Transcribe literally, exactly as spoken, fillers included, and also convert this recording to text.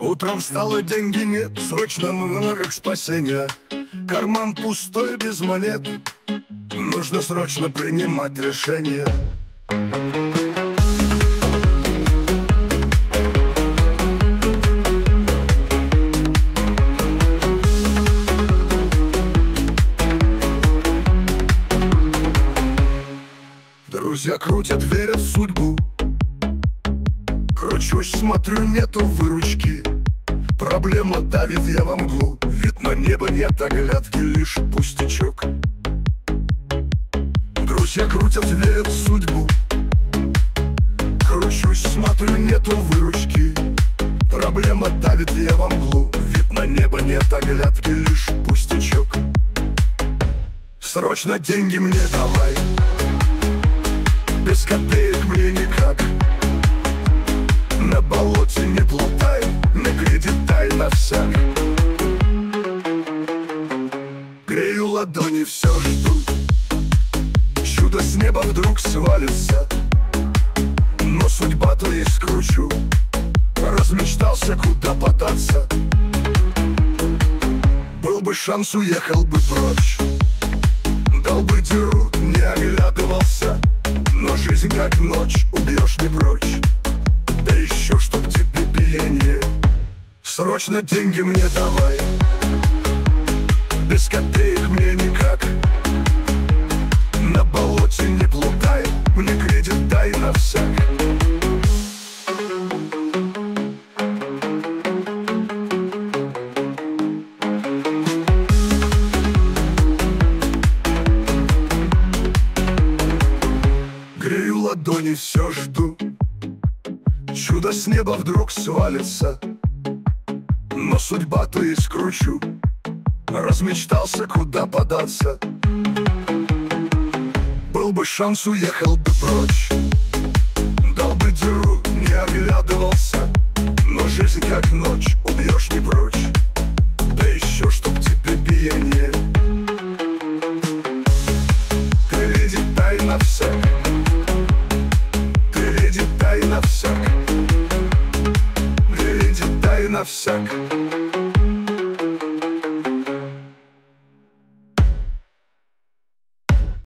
Утром встал и деньги нет, срочно много к спасения. Карман пустой, без монет, нужно срочно принимать решение. Друзья крутят, верят в судьбу. Кручусь, смотрю, нету выручки. Проблема давит, я во мглу. Вид на небо, нет оглядки, лишь пустячок. Друзья крутят, верят в судьбу. Кручусь, смотрю, нету выручки. Проблема давит, я во мглу. Вид на небо, нет оглядки, лишь пустячок. Срочно деньги мне давай, без копеек мне никак. На болоте не плутай, на кредит дай на всяк. Грею ладони, все жду, чудо с неба вдруг свалится. Но судьба-то и скручу, размечтался, куда податься. Был бы шанс, уехал бы прочь, дал бы деру, не оглядывался. Но жизнь как ночь, убьешь не прочь. Да еще чтоб тебе биение. Срочно деньги мне давай, без копеек мне никак. На болоте не плутай, мне кредит дай на всяк. Ладони все жду, чудо с неба вдруг свалится. Но судьба-то и скручу, размечтался, куда податься. Был бы шанс, уехал бы прочь, дал бы дыру, не оглядывался. Но жизнь как ночь, убьешь не прочь. Да еще чтоб тебе биение. Кредит дай на всяк, кредит дай на всяк, кредит дай на всяк.